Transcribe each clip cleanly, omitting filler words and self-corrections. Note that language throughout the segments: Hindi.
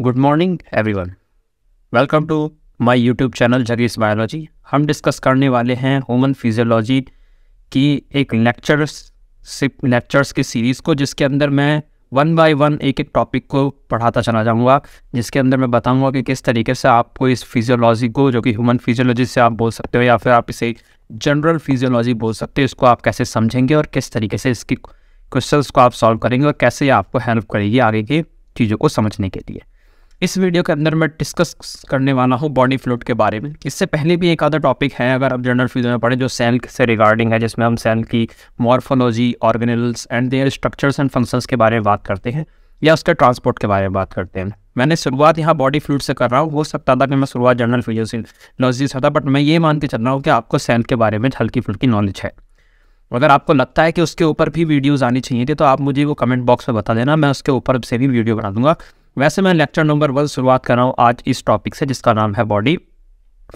Good morning everyone, welcome to my YouTube channel जगेश बायोलॉजी। हम डिस्कस करने वाले हैं ह्यूमन फिजियोलॉजी की एक लेक्चर्स की सीरीज़ को, जिसके अंदर मैं वन बाय वन एक टॉपिक को पढ़ाता चला जाऊंगा, जिसके अंदर मैं बताऊंगा कि किस तरीके से आपको इस फिजियोलॉजी को, जो कि ह्यूमन फिजियोलॉजी से आप बोल सकते हो या फिर आप इसे जनरल फिजियोलॉजी बोल सकते हो, इसको आप कैसे समझेंगे और किस तरीके से इसकी क्वेश्चंस को आप सॉल्व करेंगे और कैसे आपको हेल्प करेगी आगे की चीज़ों को समझने के लिए। इस वीडियो के अंदर मैं डिस्कस करने वाला हूँ बॉडी फ्लूइड के बारे में। इससे पहले भी एक आधा टॉपिक है, अगर आप जनरल फिजियोलॉजी में पढ़ें, जो सेल से रिगार्डिंग है, जिसमें हम सेल की morphology, organelles and their structures and functions के बारे में बात करते हैं या उसके ट्रांसपोर्ट के बारे में बात करते हैं। मैंने शुरुआत यहाँ बॉडी फ्लूइड से कर रहा हूँ। हो सकता था कि मैं शुरुआत जनरल फिजियोलॉजी से होता, बट मैं ये मान के चल रहा हूँ कि आपको सेल के बारे में हल्की फुल्की नॉलेज है। अगर आपको लगता है कि उसके ऊपर भी वीडियोज़ आनी चाहिए थी तो आप मुझे वो कमेंट बॉक्स में बता देना, मैं उसके ऊपर से भी वीडियो बना दूँगा। वैसे मैं लेक्चर नंबर 1 शुरुआत कर रहा हूँ आज इस टॉपिक से, जिसका नाम है बॉडी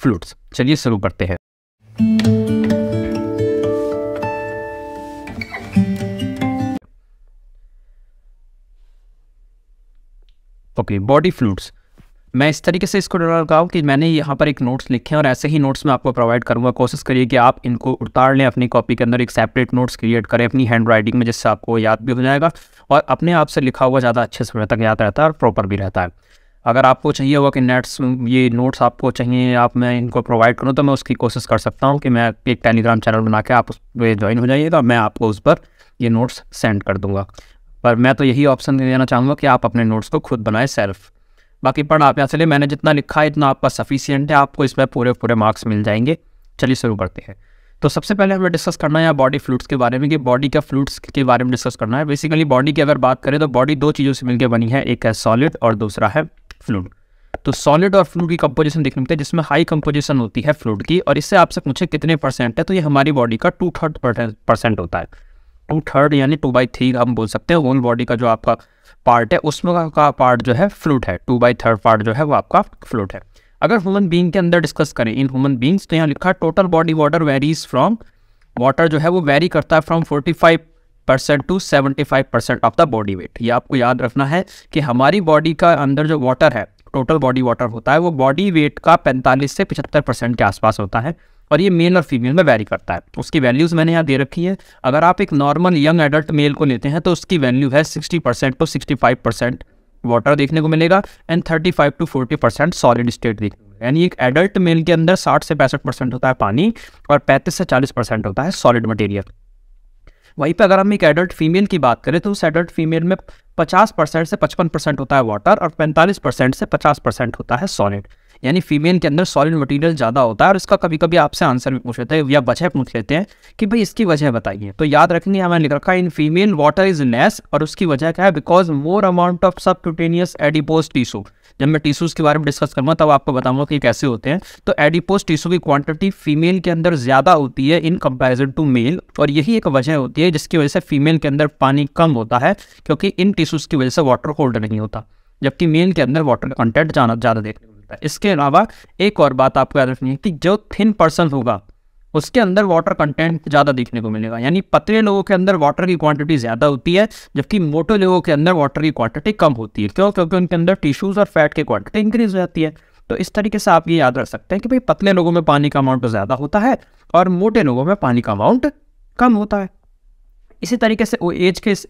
फ्लूइड्स। चलिए शुरू करते हैं। ओके, बॉडी फ्लूइड्स मैं इस तरीके से इसको रखा हूँ कि मैंने यहाँ पर एक नोट्स लिखे हैं और ऐसे ही नोट्स मैं आपको प्रोवाइड करूँगा। कोशिश करिए कि आप इनको उतार लें अपनी कॉपी के अंदर, एक सेपरेट नोट्स क्रिएट करें अपनी हैंड राइटिंग में, जिससे आपको याद भी हो जाएगा और अपने आप से लिखा हुआ ज़्यादा अच्छे समय तक याद रहता है और प्रॉपर भी रहता है। अगर आपको चाहिए होगा कि ये नोट्स आपको चाहिए, आप मैं इनको प्रोवाइड करूँ, तो मैं उसकी कोशिश कर सकता हूँ कि मैं एक टेलीग्राम चैनल बना के आप उस पर ज्वाइन हो जाइएगा, मैं आपको उस पर ये नोट्स सेंड कर दूँगा। पर मैं तो यही ऑप्शन देना चाहूँगा कि आप अपने नोट्स को खुद बनाएं सेल्फ। बाकी पढ़ आप यहाँ से ले, मैंने जितना लिखा है इतना आपका सफिशियंट है, आपको इसमें पूरे मार्क्स मिल जाएंगे। चलिए शुरू करते हैं। तो सबसे पहले हमें डिस्कस करना है यहाँ बॉडी फ्लूइड्स के बारे में, कि बॉडी का फ्लूइड्स के बारे में डिस्कस करना है। बेसिकली बॉडी की अगर बात करें तो बॉडी दो चीज़ों से मिलकर बनी है, एक है सॉलिड और दूसरा है फ्लूइड। तो सॉलिड और फ्लूइड की कंपोजिशन देखने मिलती है, जिसमें हाई कंपोजिशन होती है फ्लूइड की, और इससे आपसे पूछे कितने % है, तो ये हमारी बॉडी का 2/3% होता है। 2/3 यानी 2/3 हम बोल सकते हैं। होल बॉडी का जो आपका पार्ट है उसमें का पार्ट जो है फ्लूइड है, 2/3 पार्ट जो है वो आपका फ्लूइड है। अगर ह्यूमन बीइंग के अंदर डिस्कस करें, इन ह्यूमन बीइंग्स, तो यहाँ लिखा total body water varies from, water जो है वो वेरी करता है from 45% to 75% of the body weight. ये आपको याद रखना है कि हमारी बॉडी का अंदर जो वाटर है, टोटल बॉडी वाटर होता है, वो बॉडी वेट का 45 से 75% के आसपास होता है, और ये मेल और फीमेल में वैरी करता है। उसकी वैल्यूज़ मैंने यहाँ दे रखी है। अगर आप एक नॉर्मल यंग एडल्ट मेल को लेते हैं तो उसकी वैल्यू है 60% to 65% वाटर देखने को मिलेगा एंड 35 to 40% सॉलिड स्टेट देखने को मिलेगा। यानी एक एडल्ट मेल के अंदर 60 से 65% होता है पानी और 35 से 40% होता है सॉलिड मटेरियल। वहीं पर अगर हम एक एडल्ट फीमेल की बात करें तो उस एडल्ट फीमेल में 50% से 55% होता है वाटर और 45% से 50% होता है सॉलिड। यानी फीमेल के अंदर सॉलिड मटेरियल ज़्यादा होता है, और इसका कभी कभी आपसे आंसर भी पूछ लेते हैं या वजह पूछ लेते हैं कि भाई इसकी वजह बताइए। तो याद रखेंगे, हमें लिख रखा है in female water is less, और उसकी वजह क्या है, because more amount of subcutaneous adipose tissue. जब मैं टिश्यूज़ के बारे में डिस्कस करूँगा तब आपको बताऊँगा कि कैसे होते हैं। तो एडिपोज टिश्यू की क्वांटिटी फीमेल के अंदर ज़्यादा होती है इन कंपेरिजन टू मेल, और यही एक वजह होती है जिसकी वजह से फीमेल के अंदर पानी कम होता है, क्योंकि इन टिश्यूज़ की वजह से वाटर होल्ड नहीं होता, जबकि मेल के अंदर वाटर कंटेंट ज़्यादा देखने को मिलता है। इसके अलावा एक और बात आपको याद रखनी है कि जो थिन पर्सन होगा उसके अंदर वाटर कंटेंट ज़्यादा देखने को मिलेगा। यानी पतले लोगों के अंदर वाटर की क्वांटिटी ज़्यादा होती है, जबकि मोटे लोगों के अंदर वाटर की क्वांटिटी कम होती है। क्यों? क्योंकि उनके अंदर टिश्यूज़ और फैट की क्वांटिटी इंक्रीज हो जाती है। तो इस तरीके से आप ये याद रख सकते हैं कि भाई पतले लोगों में पानी का अमाउंट ज़्यादा होता है और मोटे लोगों में पानी का अमाउंट कम होता है। इसी तरीके से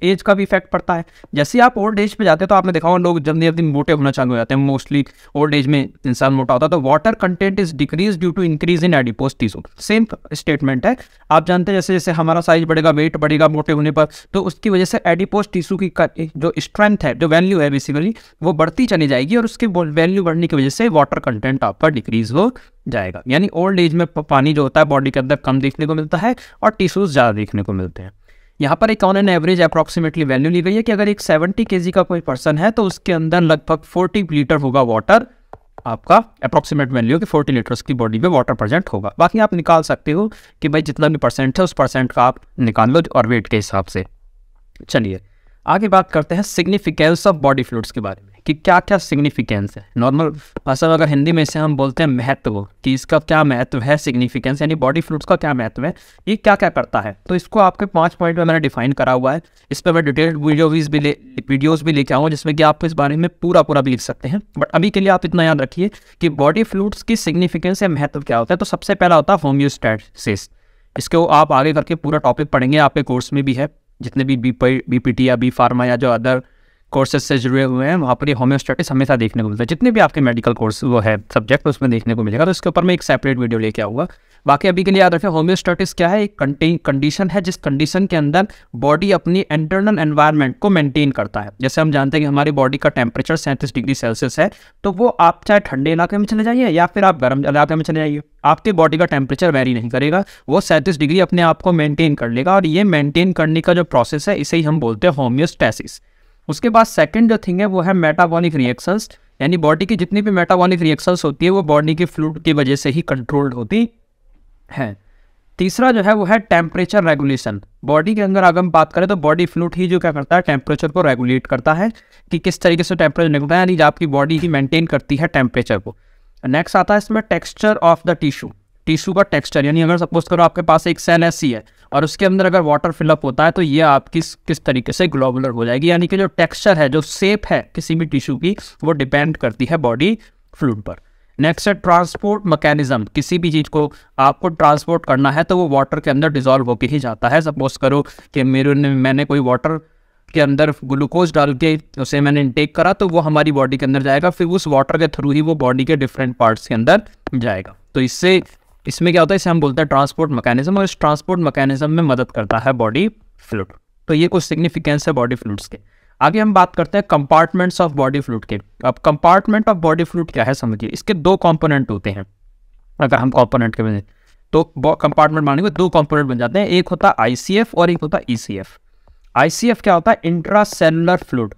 एज का भी इफेक्ट पड़ता है। जैसे आप ओल्ड एज पे जाते हैं तो आपने देखा होगा लोग जल्दी जल्दी मोटे होना चालू हो जाते हैं, मोस्टली ओल्ड एज में इंसान मोटा होता है। तो water content is decrease due to increase in adipose tissue. Same statement है। आप जानते हैं जैसे जैसे हमारा साइज बढ़ेगा, वेट बढ़ेगा मोटे होने पर, तो उसकी वजह से एडिपोज टिश्यू की जो स्ट्रेंथ है, जो वैल्यू है बेसिकली, वो बढ़ती चली जाएगी, और उसकी वैल्यू बढ़ने की वजह से वाटर कंटेंट आपका डिक्रीज हो जाएगा। यानी ओल्ड एज में पानी जो होता है बॉडी के अंदर कम देखने को मिलता है और टिश्यूज़ ज़्यादा देखने को मिलते हैं। यहाँ पर एक ऑन एवरेज अप्रॉक्सीमेटली वैल्यू ली गई है कि अगर एक 70 kg का कोई पर्सन है तो उसके अंदर लगभग 40 लीटर होगा वाटर। आपका अप्रॉक्सीमेट वैल्यू कि 40 लीटर्स की बॉडी में वाटर प्रेजेंट होगा। बाकी आप निकाल सकते हो कि भाई जितना भी % है उस % का आप निकाल लो, और वेट के हिसाब से। चलिए आगे बात करते हैं सिग्निफिकेंस ऑफ बॉडी फ्लूइड्स के बारे में। कि क्या क्या सिग्निफिकेंस है। नॉर्मल भाषा में अगर हिंदी में इसे हम बोलते हैं महत्व, कि इसका क्या महत्व है, सिग्निफिकेंस यानी बॉडी फ्लूइड्स का क्या महत्व है, ये क्या क्या करता है। तो इसको आपके 5 पॉइंट में मैंने डिफाइन करा हुआ है। इस पर मैं डिटेल्ड वीडियोज़ भी लेके आऊँगा जिसमें कि आप इस बारे में पूरा भी लिख सकते हैं। बट अभी के लिए आप इतना याद रखिए कि बॉडी फ्लूइड्स की सिग्निफिकेंस या महत्व क्या होता है। तो सबसे पहला होता है होम्योस्टैसिस। इसको आप आगे करके पूरा टॉपिक पढ़ेंगे, आपके कोर्स में भी है, जितने भी बीपीटी या बीफार्मा या जो अदर कोर्सेज से जुड़े हुए हैं वहाँ पर ये होम्योस्टेटिक्स हमेशा देखने को मिलता है। जितने भी आपके मेडिकल कोर्स वो है सब्जेक्ट उसमें देखने को मिलेगा। तो इसके ऊपर मैं एक सेपरेट वीडियो लेके आऊँगा। बाकी अभी के लिए याद रखें होम्योस्टेटिक्स क्या है, एक कंडीशन है जिस कंडीशन के अंदर बॉडी अपनी इंटरनल एनवायरनमेंट को मेंटेन करता है। जैसे हम जानते हैं कि हमारी बॉडी का टेम्परेचर 37 डिग्री सेल्सियस है, तो वो आप चाहे ठंडे इलाके में चले जाइए या फिर आप गर्म इलाके में चले जाइए, आपकी बॉडी का टेम्परेचर वेरी नहीं करेगा, वो 37 डिग्री अपने आप को मेनटेन कर लेगा। और ये मेनटेन करने का जो प्रोसेस है इसे ही हम बोलते हैं होम्योस्टेसिस। उसके बाद सेकंड जो थिंग है वो है मेटाबॉलिक रिएक्शंस, यानी बॉडी की जितनी भी मेटाबॉलिक रिएक्शंस होती है वो बॉडी के फ्लूइड की वजह से ही कंट्रोल्ड होती है। तीसरा जो है वो है टेम्परेचर रेगुलेशन। बॉडी के अंदर अगर हम बात करें तो बॉडी फ्लूइड ही जो क्या करता है टेम्परेचर को रेगुलेट करता है कि किस तरीके से टेम्परेचर निकलता है, यानी आपकी बॉडी ही मेनटेन करती है टेम्परेचर को। नेक्स्ट आता है इसमें texture of the tissue, tissue का टेक्सचर, यानी अगर सपोज करो आपके पास एक सेल ऐसी है और उसके अंदर अगर वाटर फिलअप होता है तो ये आपकी किस तरीके से ग्लोबुलर हो जाएगी, यानी कि जो टेक्सचर है, जो शेप है किसी भी टिश्यू की, वो डिपेंड करती है बॉडी फ्लूइड पर। नेक्स्ट है ट्रांसपोर्ट मैकेनिज्म। किसी भी चीज़ को आपको ट्रांसपोर्ट करना है तो वो वाटर के अंदर डिजॉल्व होके ही जाता है। सपोज करो कि मैंने कोई वाटर के अंदर ग्लूकोज डाल के उसे मैंने इनटेक करा तो वो हमारी बॉडी के अंदर जाएगा, फिर उस वाटर के थ्रू ही वो बॉडी के डिफरेंट पार्ट्स के अंदर जाएगा। तो इसमें क्या होता है, इसे हम बोलते हैं ट्रांसपोर्ट मैकेनिज्म, और इस ट्रांसपोर्ट मैकेनिज्म में मदद करता है बॉडी फ्लूइड। तो ये कुछ सिग्निफिकेंस है बॉडी फ्लूइड्स के। आगे हम बात करते हैं कंपार्टमेंट्स ऑफ बॉडी फ्लूइड के। अब कंपार्टमेंट ऑफ बॉडी फ्लूइड क्या है समझिए, इसके 2 कंपोनेंट होते हैं। अगर हम कंपोनेंट के बने तो कंपार्टमेंट मानेंगे 2 कंपोनेंट बन जाते हैं, एक होता है ICF और एक होता है ECF। ICF क्या होता है, इंट्रासेलुलर फ्लूइड,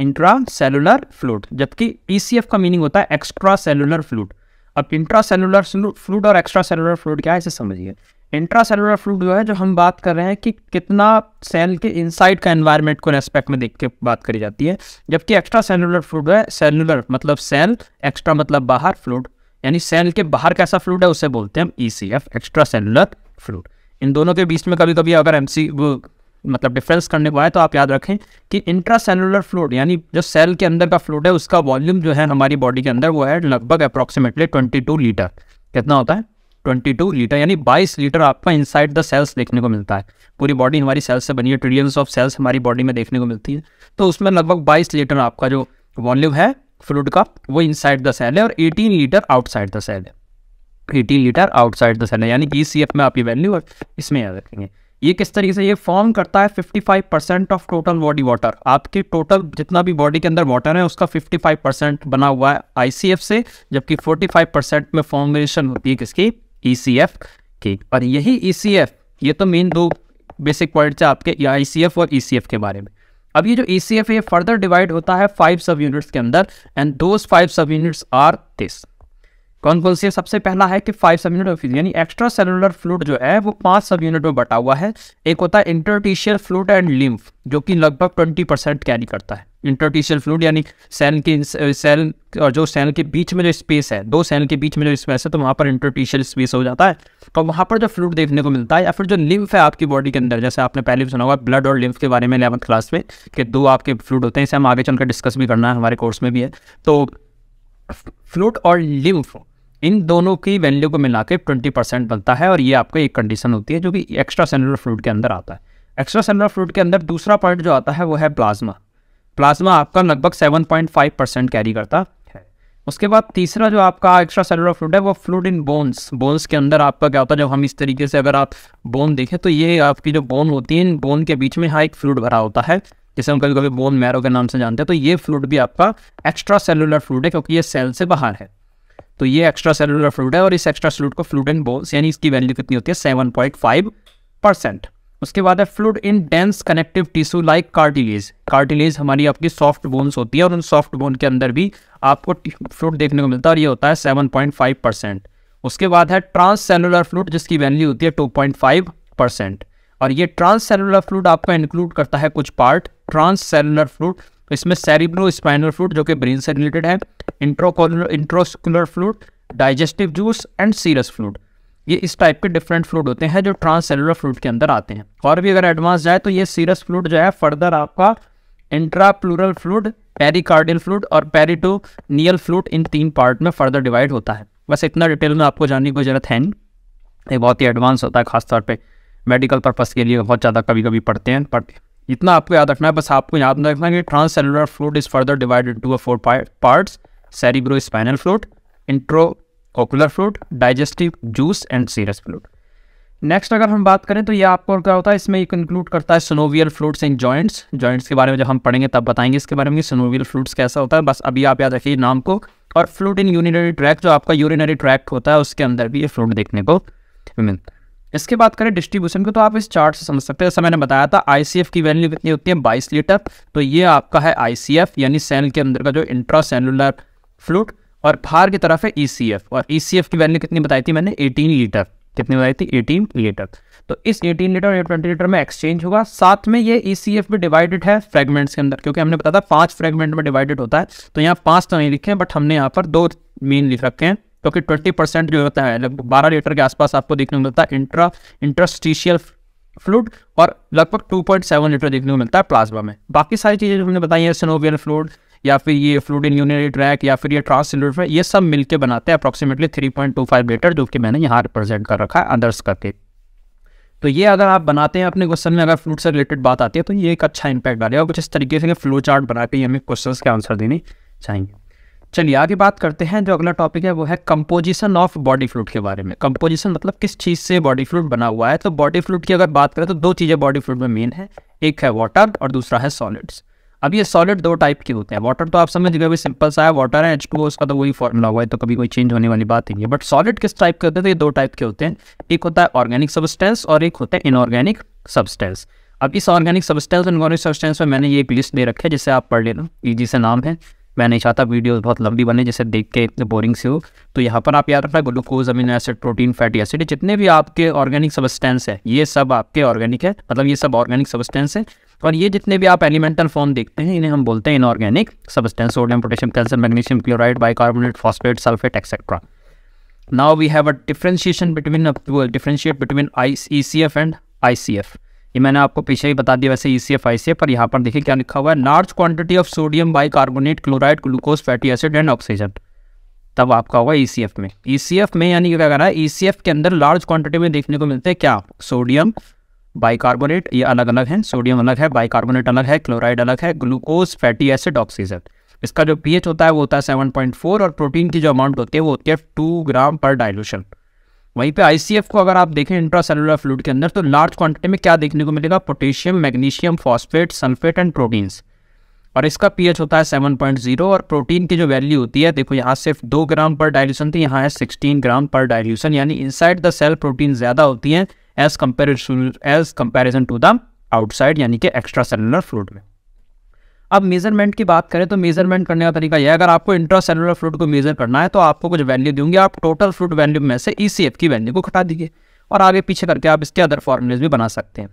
इंट्रासेलुलर फ्लूइड, जबकि ECF का मीनिंग होता है एक्स्ट्रा सेलुलर फ्लूइड। अब इंट्रासेलुलर फ्लूइड और एक्स्ट्रा सेलुलर फ्लूइड क्या है इसे समझिए। इंट्रासेलुलर फ्लूइड जो है, जो हम बात कर रहे हैं कि कितना सेल के इनसाइड का एनवायरनमेंट को रेस्पेक्ट में देख के बात करी जाती है, जबकि एक्स्ट्रा सेलुलर फ्लूइड है, सेलुलर मतलब सेल, एक्स्ट्रा मतलब बाहर, फ्लूइड यानी सेल के बाहर कैसा फ्लूइड है उसे बोलते हैं हम ECF, एक्स्ट्रा सेलुलर फ्लूइड। इन दोनों के बीच में कभी कभी अगर मतलब डिफरेंस करने को आए तो आप याद रखें कि इंट्रासेलुलर फ्लूइड यानी जो सेल के अंदर का फ्लूइड है उसका वॉल्यूम जो है हमारी बॉडी के अंदर वो है लगभग अप्रॉक्सीमेटली 22 लीटर। कितना होता है 22 लीटर, यानी 22 लीटर आपका इनसाइड द सेल्स देखने को मिलता है। पूरी बॉडी हमारी सेल्स से बनी है, ट्रिलियंस ऑफ सेल्स हमारी बॉडी में देखने को मिलती है, तो उसमें लगभग 22 लीटर आपका जो वॉल्यूम है फ्लूइड का वो इनसाइड द सेल है और 18 लीटर आउटसाइड द सेल है। 18 लीटर आउटसाइड द सेल है, यानी ECF में आपकी वैल्यू और इसमें याद रखेंगे। ये किस तरीके से ये फॉर्म करता है 55% ऑफ टोटल बॉडी वाटर। आपके टोटल जितना भी बॉडी के अंदर वाटर है उसका 55% बना हुआ है ICF से, जबकि 45% में फॉर्मेशन होती है किसकी ECF की। और यही ECF, ये तो मेन 2 बेसिक पॉइंट्स है आपके ICF और ECF के बारे में। अब ये जो ECF है ये फर्दर डिवाइड होता है 5 सब यूनिट्स के अंदर, एंड दोज 5 सब यूनिट्स आर दिस। कौन कौन सी है, सबसे पहला है कि 5 सब यूनिट यानी एक्स्ट्रा सेलुलर फ्लूइड जो है वो 5 सब यूनिट में बटा हुआ है। एक होता है इंटरटिशियल फ्लूइड एंड लिम्फ, जो कि लगभग 20% कैरी करता है। इंटरटिशियल फ्लूइड यानी सेल और जो सेल के बीच में जो स्पेस है, 2 सेल के बीच में जो स्पेस है तो वहाँ पर इंटरटिशियल स्पेस हो जाता है, तो वहाँ पर जो फ्लूइड देखने को मिलता है। या फिर जो लिम्फ है आपकी बॉडी के अंदर, जैसे आपने पहले भी सुना होगा ब्लड और लिम्फ के बारे में 11th क्लास में, कि 2 आपके फ्लूइड होते हैं, इसे हम आगे चल कर डिस्कस भी करना है, हमारे कोर्स में भी है। तो फ्लूइड और लिम्फ इन दोनों की वैल्यू को मिला के 20% बनता है, और ये आपको एक कंडीशन होती है जो कि एक्स्ट्रा सेलुलर फ्लूइड के अंदर आता है। एक्स्ट्रा सेलुलर फ्लूइड के अंदर दूसरा पॉइंट जो आता है वो है प्लाज्मा। प्लाज्मा आपका लगभग 7.5% कैरी करता है। उसके बाद तीसरा जो आपका एक्स्ट्रा सेलुलर फ्लूइड है वो फ्लूइड इन बोन्स। बोन्स के अंदर आपका क्या होता है, जब हम इस तरीके से अगर आप बोन देखें तो ये आपकी जो बोन होती है, इन बोन के बीच में यहाँ एक फ्लूइड भरा होता है जिसे हम कभी कभी बोन मैरो के नाम से जानते हैं। तो ये फ्लूइड भी आपका एक्स्ट्रा सेलुलर फ्लूइड है क्योंकि ये सेल से बाहर है, तो ये एक्स्ट्रा सेलुलर फ्लूइड है। और इस एक्स्ट्रा फ्लूइड को फ्लूइड इन बोन्स यानी इसकी वैल्यू कितनी होती है 7.5%। उसके बाद है fluid in dense connective tissue like cartilage. Cartilage हमारी आपकी सॉफ्ट बोन्स होती है और उन सॉफ्ट बोन के अंदर भी आपको फ्लूइड देखने को मिलता है, और ये होता है 7.5%। उसके बाद है ट्रांस सेलुलर फ्लूइड जिसकी वैल्यू होती है 2.5%, और ये ट्रांस सेलुलर फ्लूइड आपका इंक्लूड करता है कुछ पार्ट। ट्रांस सेलुलर फ्लूइड इसमें सेरिब्रो स्पाइनल फ्लूइड जो कि ब्रेन से रिलेटेड है, intraocular fluid, digestive juice and serous fluid, ये इस टाइप के डिफरेंट फ्लूइड होते हैं जो ट्रांससेलुलर फ्लूइड के अंदर आते हैं। और भी अगर एडवांस जाए तो ये सीरस फ्लूइड जो है फर्दर आपका इंट्राप्लूरल फ्लूइड, पेरिकार्डियल फ्लूइड और पेरिटोनियल फ्लूइड, इन तीन पार्ट में फर्दर डिवाइड होता है। बस इतना डिटेल में आपको जानने की कोई ज़रूरत है नहीं, ये बहुत ही एडवांस होता है, खासतौर पे मेडिकल पर्पस के लिए बहुत ज़्यादा कभी कभी पढ़ते हैं। इतना आपको याद रखना है, बस आपको याद रखना है कि transcellular fluid is further divided to 4 parts, cerebro spinal fluid, intraocular fluid, digestive juice and serous fluid. Next अगर हम बात करें तो ये आपको क्या होता है, इसमें इंक्लूड करता है synovial fluids in joints. Joints के बारे में जब हम पढ़ेंगे तब बताएंगे इसके बारे में सिनोवियल फ्लूइड्स कैसा होता है, बस अभी आप याद रखिए नाम को। और फ्लूइड इन यूरिनरी ट्रैक्ट, जो आपका यूरिनरी ट्रैक्ट होता है उसके अंदर भी ये फ्लूइड देखने को मिलता है। इसके बात करें डिस्ट्रीब्यूशन को तो आप इस चार्ट से समझ सकते हैं। जैसा मैंने बताया था ICF की वैल्यू कितनी होती है 22 लीटर, तो ये आपका है ICF यानी सेल के अंदर का जो इंट्रासेलुलर फ्लूइड, और बाहर की तरफ है ECF, और ECF की वैल्यू कितनी बताई थी मैंने 18 लीटर, कितनी बताई थी 18 लीटर। तो इस 18 लीटर और 20 लीटर में एक्सचेंज होगा। साथ में ये ECF भी डिवाइडेड है फ्रेगमेंट्स के अंदर, क्योंकि हमने बताया था 5 फ्रेगमेंट में डिवाइडेड होता है, तो यहाँ 5 तो नहीं लिखे हैं बट हमने यहाँ पर 2 मेन लिख रखे हैं, क्योंकि 20% जो होता है लगभग 12 लीटर के आसपास आपको देखने को मिलता है इंट्रस्टिशियल फ्लूइड, और लगभग 2.7 लीटर देखने को मिलता है प्लाज्मा में। बाकी सारी चीज़ें जो हमने बताई हैं सिनोवियल फ्लूइड या फिर ये फ्लूइड इन यूरिनरी ट्रैक या फिर ये ट्रांससेलुलर फ्लूइड, ये सब मिलकर बनाते हैं अप्रॉक्सीमेटली 3.25 लीटर, जो कि मैंने यहाँ रिप्रेजेंट कर रखा है अदर्स करके। तो ये अगर आप बनाते हैं अपने क्वेश्चन में, अगर फ्लूइड से रिलेटेड बात आती है तो ये एक अच्छा इंपैक्ट डालेगा। और कुछ इस तरीके से फ्लो चार्ट बना के हमें क्वेश्चन के आंसर देने चाहिए। चलिए आगे बात करते हैं, जो अगला टॉपिक है वो है कंपोजिशन ऑफ बॉडी फ्लूइड के बारे में। कंपोजिशन मतलब किस चीज़ से बॉडी फ्लूइड बना हुआ है। तो बॉडी फ्लूइड की अगर बात करें तो 2 चीज़ें बॉडी फ्लूइड में मेन है, एक है वाटर और दूसरा है सॉलिड्स। अब ये सॉलिड 2 टाइप के होते हैं। वाटर तो आप समझ गए भी, सिंपल सा है, वाटर है H2O, उसका तो वही फॉर्मूला हुआ है, तो कभी कोई चेंज होने वाली बात नहीं है। बट सॉलिड किस टाइप के होते हैं, तो ये 2 टाइप के होते हैं, एक होता है ऑर्गेनिक सब्सटेंस और एक होता है इनऑर्गेनिक सब्सटेंस। अब इस ऑर्गेनिक सब्सटेंस और इनऑर्गेनिक सब्सटेंस में मैंने ये एक लिस्ट दे रखी है, जिससे आप पढ़ लेना, ईजी से नाम है। मैं नहीं चाहता वीडियोस बहुत लंबी बने जिसे देख के इतने बोरिंग से हो, तो यहाँ पर आप याद रखना glucose, amino acid, protein, fatty acid, जितने भी आपके ऑर्गेनिक सब्सटेंस है ये सब आपके ऑर्गेनिक है, मतलब ये सब ऑर्गेनिक सब्सटेंस है। और ये जितने भी आप एलिमेंटल फॉर्म देखते हैं इन्हें हम बोलते हैं inorganic substance, sodium, potassium, calcium, magnesium chloride, bicarbonate, phosphate, sulphate etcetera. Now we have a differentiate between ECF and ICF। ये मैंने आपको पीछे ही बता दिया वैसे ECF ICF, पर यहाँ पर देखिए क्या लिखा हुआ है, large quantity of sodium bicarbonate chloride glucose fatty acid and oxygen, तब आपका होगा ECF में। ECF में यानी क्या कह रहा है, ECF के अंदर लार्ज क्वांटिटी में देखने को मिलते हैं क्या, सोडियम बाइकार्बोनेट, ये अलग अलग है, सोडियम अलग है, बाइकार्बोनेट अलग है, क्लोराइड अलग है, ग्लूकोज फैटी एसिड ऑक्सीजन। इसका जो pH होता है वो होता है 7.4, और प्रोटीन की जो अमाउंट होती है वो होती है 2 ग्राम पर डाइल्यूशन। वहीं पे ICF को अगर आप देखें इंट्रासेलुलर फ्लूइड के अंदर, तो लार्ज क्वांटिटी में क्या देखने को मिलेगा, potassium, magnesium, phosphate, sulphate and proteins, और इसका pH होता है 7.0, और प्रोटीन की जो वैल्यू होती है देखो यहाँ सिर्फ 2 ग्राम पर डाइल्यूशन थी, यहाँ है 16 ग्राम पर डाइल्यूशन, यानी इनसाइड द सेल प्रोटीन ज़्यादा होती है as comparison to the outside, यानी कि एक्स्ट्रा सेलुलर फ्लूइड में। अब मेजरमेंट की बात करें तो मेजरमेंट करने का तरीका यह है, अगर आपको इंट्रासेलुलर फ्लूइड को मेजर करना है तो आपको कुछ वैल्यू दूंगी, आप टोटल फ्लूइड वैल्यू में से ECF की वैल्यू को घटा दीजिए, और आगे पीछे करके आप इसके अदर फॉर्मूलेज भी बना सकते हैं।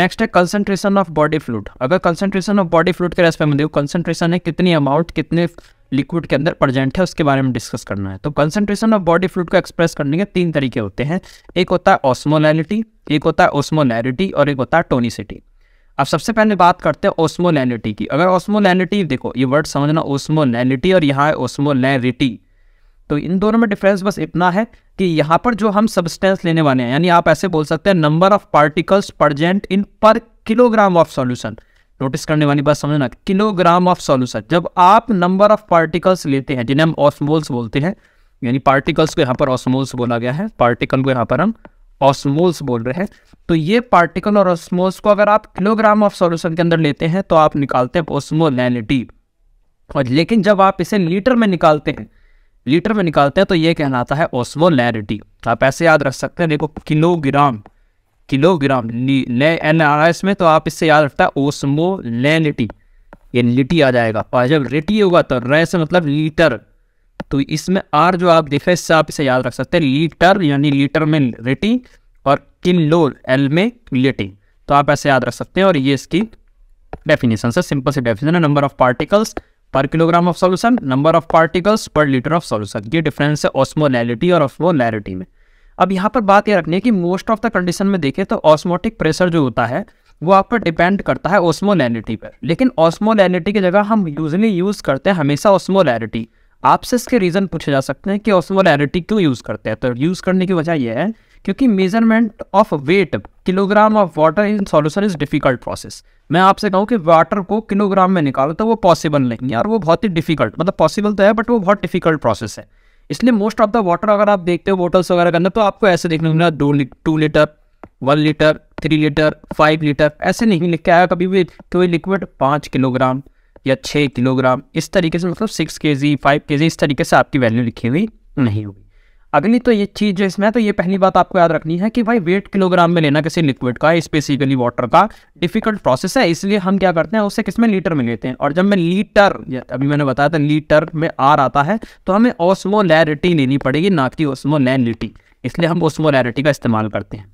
नेक्स्ट है कंसंट्रेशन ऑफ बॉडी फ्लूइड। अगर कंसंट्रेशन ऑफ बॉडी फ्लूइड के रेस्पेक्ट में देखो, कंसंट्रेशन है कितनी अमाउंट कितने लिक्विड के अंदर प्रेजेंट है, उसके बारे में डिस्कस करना है। तो कंसंट्रेशन ऑफ बॉडी फ्लूइड को एक्सप्रेस करने के 3 तरीके होते हैं, एक होता है ऑस्मोलैलिटी, एक होता है ओस्मोलैरिटी और एक होता है टोनिसिटी। अब सबसे पहले बात करते हैं ओस्मोलैलिटी की। अगर ओस्मोलैलिटी देखो, ये वर्ड समझना, ओस्मोलैलिटी और यहाँ है ओस्मोलैरिटी, तो इन दोनों में डिफरेंस बस इतना है कि यहाँ पर जो हम सब्सटेंस लेने वाले हैं, यानी आप ऐसे बोल सकते हैं number of particles present in per kilogram of solution. Notice करने वाली बात समझना, किलोग्राम ऑफ सॉल्यूशन। जब आप नंबर ऑफ पार्टिकल्स लेते हैं जिन्हें हम ऑस्मोल्स बोलते हैं, यानी पार्टिकल्स को यहाँ पर ऑस्मोल्स बोला गया है, पार्टिकल को यहाँ पर हम ऑस्मोल्स बोल रहे हैं, तो ये पार्टिकल और ऑस्मोल्स को अगर आप किलोग्राम ऑफ सॉल्यूशन के अंदर लेते हैं तो आप निकालते हैं ऑस्मोलैलिटी। और लेकिन जब आप इसे लीटर में निकालते हैं तो ये कहलाता है ऑस्मोलैरिटी। आप ऐसे याद रख सकते हैं, देखो किलोग्राम NRS में, तो आप इससे याद रखता है ऑस्मोलैलिटी, ये लिटी आ जाएगा, और जब रिटी होगा तो रे से मतलब लीटर, तो इसमें आर जो आप देखें इससे आप इसे याद रख सकते हैं, लीटर यानी लीटर में रेटी और किलो एल में लिटी, तो आप ऐसे याद रख सकते हैं। और ये इसकी डेफिनेशन सर, सिंपल सी डेफिनेशन है, number of particles per kilogram of solution, number of particles per litre of solution. ये डिफरेंस है ऑस्मोलैरिटी और ऑस्मोलैरिटी में। अब यहाँ पर बात ये रखनी है कि मोस्ट ऑफ द कंडीशन में देखें तो ऑस्मोटिक प्रेशर जो होता है वो आप पर डिपेंड करता है ऑस्मोलैरिटी पर, लेकिन ऑस्मोलैरिटी की जगह हम यूजली यूज़ करते हैं हमेशा ऑस्मोलैरिटी। आपसे इसके रीज़न पूछे जा सकते हैं कि ऑस्मोलैरिटी क्यों यूज़ करते हैं, तो यूज़ करने की वजह यह है क्योंकि measurement of weight kilogram of water in solution is difficult process. मैं आपसे कहूँ कि वाटर को किलोग्राम में निकालो तो वो पॉसिबल नहीं है, और वो बहुत ही डिफिकल्ट, मतलब पॉसिबल तो है बट वो बहुत डिफिकल्ट प्रोसेस है। इसलिए मोस्ट ऑफ द वाटर अगर आप देखते हो बोटल्स वगैरह करना तो आपको ऐसे देखने को मिला 2 लीटर, 1 लीटर, 3 लीटर, 5 लीटर, ऐसे नहीं लिख के आया कभी भी कोई लिक्विड 5 किलोग्राम या 6 किलोग्राम इस तरीके से, मतलब 6 kg, 5 kg इस तरीके से आपकी वैल्यू लिखी हुई नहीं होगी। अगली तो ये चीज़ जो इसमें है, तो ये पहली बात आपको याद रखनी है कि भाई वेट किलोग्राम में लेना किसी लिक्विड का, स्पेसिफिकली वाटर का, डिफिकल्ट प्रोसेस है। इसलिए हम क्या करते हैं उसे किस में लीटर में लेते हैं, और जब मैं लीटर, अभी मैंने बताया था लीटर में आर आता है, तो हमें ऑस्मोलैरिटी लेनी पड़ेगी ना कि ऑस्मोलैरिटी, इसलिए हम ऑस्मोलैरिटी का इस्तेमाल करते हैं।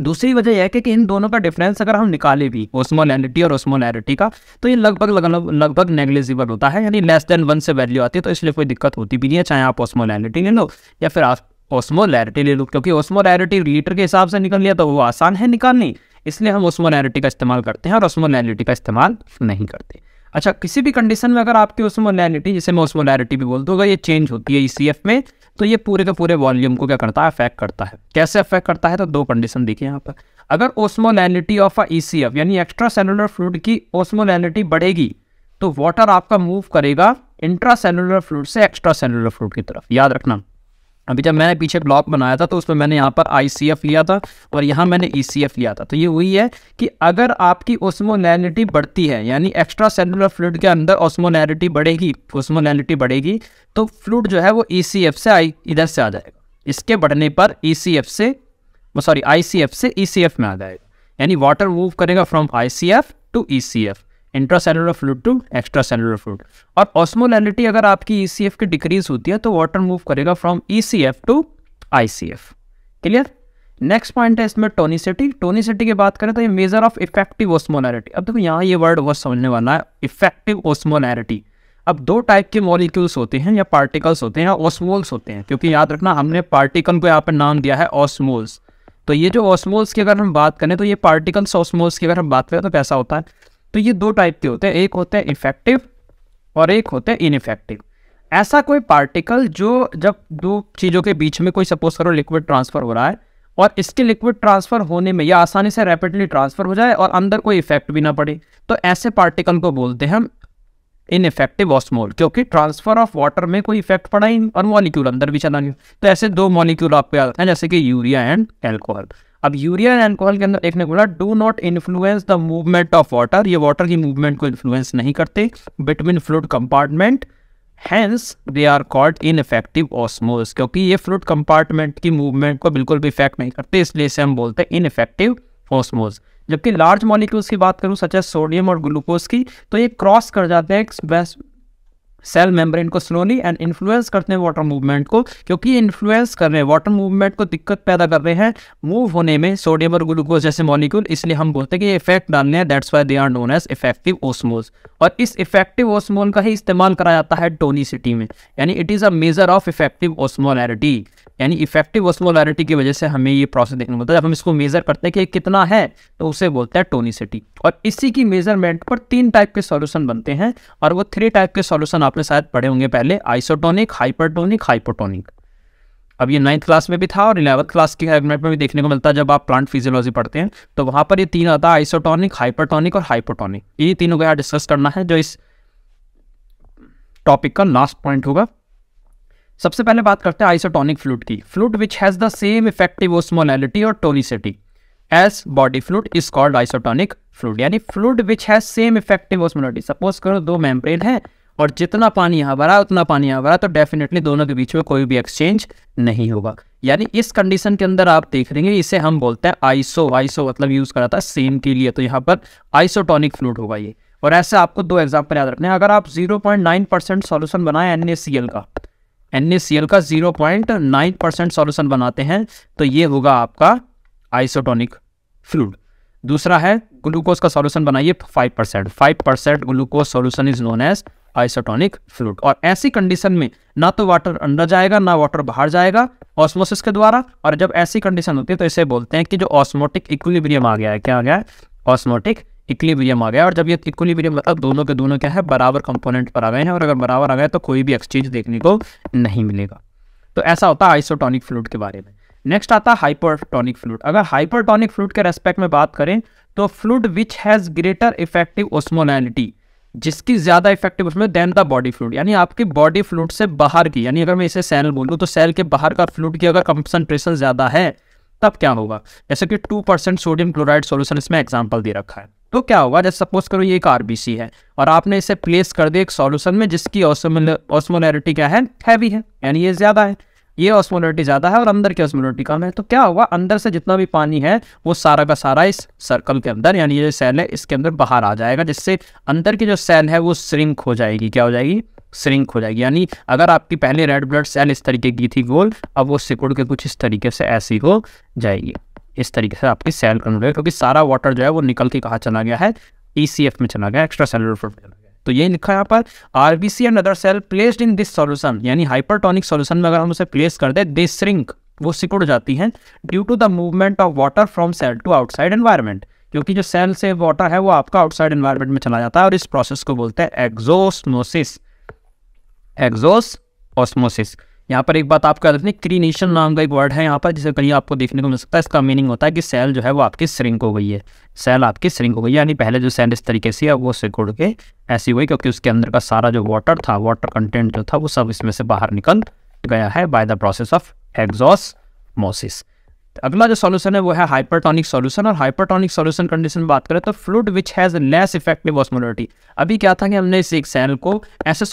दूसरी वजह यह है कि इन दोनों का डिफरेंस अगर हम निकाले भी ऑस्मोलैरिटी और ऑस्मोलैरिटी का, तो ये लगभग नेग्लिजिबल होता है, यानी लेस देन 1 से वैल्यू आती है, तो इसलिए कोई दिक्कत होती भी नहीं है, चाहे आप ऑस्मोलैरिटी ले लो या फिर आप ऑस्मोलैरिटी ले लो, क्योंकि ऑस्मोलैरिटी लीटर के हिसाब से निकल लिया तो वो आसान है निकालनी, इसलिए हम ऑस्मोलैरिटी का इस्तेमाल करते हैं और ऑस्मोलैरिटी का इस्तेमाल नहीं करते। अच्छा, किसी भी कंडीशन में अगर आपकी ऑस्मोलैरिटी, जिसे मैं ऑस्मोलैरिटी भी बोलता हूँ, अगर ये चेंज होती है ईसीएफ में, तो ये पूरे के पूरे वॉल्यूम को क्या करता है, अफेक्ट करता है। कैसे अफेक्ट करता है, तो दो कंडीशन देखिए यहाँ पर। अगर ऑस्मोलैरिटी ऑफ अ ईसीएफ यानी एक्स्ट्रा सेलुलर फ्लूइड की ऑस्मोलैरिटी बढ़ेगी तो वाटर आपका मूव करेगा इंट्रा सेलुलर फ्लूइड से एक्स्ट्रा सेलुलर फ्लूइड की तरफ, याद रखना। अभी जब मैंने पीछे ब्लॉक बनाया था तो उसमें मैंने यहाँ पर ICF लिया था और यहाँ मैंने ECF लिया था, तो ये वही है कि अगर आपकी ऑस्मोलैरिटी बढ़ती है यानी एक्स्ट्रा सेलुलर फ्लूइड के अंदर ऑस्मोलैरिटी बढ़ेगी तो फ्लूइड जो है वो ECF से इधर से आ जाएगा, इसके बढ़ने पर ICF से ECF में आ जाएगा, यानी वाटर मूव करेगा from ICF to ECF, intracellular fluid to extra cellular fluid. और ऑस्मोलैरिटी अगर आपकी ECF की डिक्रीज होती है तो वाटर मूव करेगा from ECF to ICF। Clear. Next point है इसमें टोनिसिटी। टोनिसिटी की बात करें तो ये मेजर ऑफ इफेक्टिव ऑस्मोलैरिटी। अब देखो यहाँ ये वर्ड बहुत समझने वाला है, इफेक्टिव ऑस्मोलैरिटी। अब दो टाइप के मॉलिक्यूल्स होते हैं या पार्टिकल्स होते हैं या ऑस्मोल्स होते हैं, क्योंकि याद रखना हमने पार्टिकल को यहाँ पर नाम दिया है ऑस्मोल्स। तो ये जो ऑस्मोल्स की अगर हम बात करें तो ये पार्टिकल्स ऑस्मोल्स की अगर हम बात करें तो कैसा होता है, तो ये दो टाइप के होते हैं, एक होते हैं इफेक्टिव और एक होते हैं इनइफेक्टिव। ऐसा कोई पार्टिकल जो जब दो चीज़ों के बीच में कोई सपोज करो लिक्विड ट्रांसफ़र हो रहा है और इसके लिक्विड ट्रांसफ़र होने में या आसानी से रैपिडली ट्रांसफ़र हो जाए और अंदर कोई इफेक्ट भी ना पड़े, तो ऐसे पार्टिकल को बोलते हैं हम इनइफेक्टिव ऑस्मोल, क्योंकि ट्रांसफ़र ऑफ वाटर में कोई इफेक्ट पड़ा ही और मॉलिक्यूल अंदर भी चला नहीं। तो ऐसे दो मॉलिक्यूल आपको याद हैं, जैसे कि यूरिया एंड एल्कोहल। अब यूरिया एंड एल्कोहल के अंदर एक ने बोला do not influence the movement of water, ये वाटर की मूवमेंट को इन्फ्लुएंस नहीं करते between fluid compartment, hence they are called ineffective osmoles, क्योंकि ये फ्लूइड कंपार्टमेंट की मूवमेंट को बिल्कुल भी इफेक्ट नहीं करते, इसलिए इसे हम बोलते हैं इनइफेक्टिव ऑस्मोल्स। जबकि लार्ज मॉलिक्यूल्स की बात करूँ सच एज सोडियम और ग्लूकोज की, तो ये क्रॉस कर जाते हैं सेल मेम्ब्रेन को स्लोली एंड इन्फ्लुएंस करते हैं वाटर मूवमेंट को, क्योंकि इन्फ्लुएंस कर रहे हैं वाटर मूवमेंट को, दिक्कत पैदा कर रहे हैं मूव होने में सोडियम और ग्लूकोज जैसे मॉलिक्यूल, इसलिए हम बोलते हैं कि ये इफेक्ट डालने हैं, that's why they are known as effective osmoles. और इस इफेक्टिव ऑस्मोल का ही इस्तेमाल करा जाता है टोनिसिटी में, यानी it is a measure of effective osmolarity, यानी इफेक्टिव ऑस्मोलैरिटी की वजह से हमें ये प्रोसेस देखने को मिलता है। जब हम इसको मेजर करते हैं कि कितना है तो उसे बोलते हैं टोनिसिटी। और इसी की मेजरमेंट पर 3 टाइप के सॉल्यूशन बनते हैं, और वो 3 टाइप के सॉल्यूशन आपने शायद पढ़े होंगे पहले, आइसोटोनिक, हाइपरटोनिक, हाइपोटोनिक। अब ये 9th क्लास में भी था और 11th क्लास के एग्जाम में भी देखने को मिलता है, जब आप प्लांट फिजियोलॉजी पढ़ते हैं तो वहाँ पर ये 3 आता है, आइसोटोनिक, हाइपरटोनिक और हाइपोटोनिक। ये तीनों को यहाँ डिस्कस करना है जो इस टॉपिक का लास्ट पॉइंट होगा। सबसे पहले बात करते हैं आइसोटोनिक फ्लूइड की। Fluid which has the same effective osmolarity और tonicity as body fluid is called isotonic fluid, यानी fluid which has same effective osmolarity. Suppose करो 2 मेम्ब्रेन है और जितना पानी यहाँ भरा उतना पानी यहाँ भरा, तो डेफिनेटली दोनों के बीच में कोई भी एक्सचेंज नहीं होगा। यानी इस कंडीशन के अंदर आप देख लेंगे, इसे हम बोलते हैं आइसो मतलब यूज़ करा था सेम के लिए, तो यहाँ पर आइसोटोनिक फ्लूइड होगा ये। और ऐसे आपको 2 एग्जाम्पल याद रखने हैं। अगर आप 0.9% सॉल्यूशन बनाए NaCl का, NaCl का 0.9% सॉल्यूशन बनाते हैं तो ये होगा आपका आइसोटोनिक फ्लूइड। दूसरा है ग्लूकोज का सॉल्यूशन बनाइए 5%। 5% glucose solution is known as isotonic fluid. और ऐसी कंडीशन में ना तो वाटर अंदर जाएगा ना वाटर बाहर जाएगा ऑस्मोसिस के द्वारा। और जब ऐसी कंडीशन होती है तो इसे बोलते हैं कि जो ऑस्मोटिक इक्विलिब्रियम आ गया है। क्या आ गया है? ऑस्मोटिक इक्विलिब्रियम आ गया। और जब ये इक्विलिब्रियम मतलब दोनों के दोनों क्या है, बराबर कंपोनेंट पर आ गए हैं। और अगर बराबर आ गए तो कोई भी एक्सचेंज देखने को नहीं मिलेगा। तो ऐसा होता है आइसोटोनिक फ्लूइड के बारे में। नेक्स्ट आता है हाइपरटोनिक फ्लूइड। अगर हाइपरटोनिक फ्लूइड के रेस्पेक्ट में बात करें तो fluid which has greater effective osmolality, जिसकी ज्यादा इफेक्टिव उसमें देन द बॉडी फ्लूइड, यानी आपकी बॉडी फ्लूइड से बाहर की, यानी अगर मैं इसे सेल बोलूँ तो सेल के बाहर का फ्लूइड की अगर कंसंट्रेशन ज्यादा है तब क्या होगा। जैसे कि 2% सोडियम क्लोराइड सोल्यूशन इसमें एग्जाम्पल दे रखा है तो क्या होगा। जैसे सपोज करो ये एक आरबीसी है और आपने इसे प्लेस कर दिया एक सॉल्यूशन में जिसकी ऑस्मोलैरिटी क्या है, हैवी है, यानी ये ज्यादा है, ये ऑस्मोलैरिटी ज़्यादा है और अंदर की ऑस्मोलैरिटी कम है। तो क्या हुआ, अंदर से जितना भी पानी है वो सारा का सारा इस सर्कल के अंदर, यानी ये सेल है इसके अंदर बाहर आ जाएगा, जिससे अंदर की जो सेल है वो श्रिंक हो जाएगी। क्या हो जाएगी? श्रिंक हो जाएगी। यानी अगर आपकी पहले रेड ब्लड सेल इस तरीके की थी गोल, अब वो सिकुड़ के कुछ इस तरीके से ऐसी हो जाएगी। इस तरीके से आपकी सेल कन्वर्ट है, क्योंकि सारा वाटर जो है वो निकल के कहाँ चला गया है, ECF में चला गया, एक्स्ट्रा सेलुलर फ्लूइड में चला गया। तो ये लिखा है यहाँ पर RBC and other cell placed in this solution, यानी हाइपरटोनिक सॉल्यूशन में अगर हम उसे प्लेस कर दे दे श्रिंक, वो सिकुड़ जाती हैं due to the movement of water from cell to outside environment, क्योंकि जो सेल से वाटर है वो आपका आउटसाइड एनवायरमेंट में चला जाता है। और इस प्रोसेस को बोलते हैं एक्सोस्मोसिस। एक्सोस्मोसिस यहाँ पर एक बात आपको याद रखनी, क्रीनेशन नाम का एक वर्ड है यहाँ पर, जिसे कहीं आपको देखने को मिल सकता है। इसका मीनिंग होता है कि सेल जो है वो आपकी श्रिंक हो गई है, सेल आपकी श्रिंक हो गई है, यानी पहले जो सेल इस तरीके से है वो सिकुड़ के ऐसी हुई, क्योंकि उसके अंदर का सारा जो वाटर था, वाटर कंटेंट जो था वो सब इसमें से बाहर निकल गया है by the process of exosmosis. अगला जो सॉल्यूशन है वो है हाइपरटोनिक सॉल्यूशन। और हाइपरटोनिक सॉल्यूशन कंडीशन बात करें तो fluid which has less effective osmolarity. अभी क्या था कि हमने इस एक सेल को ऐसे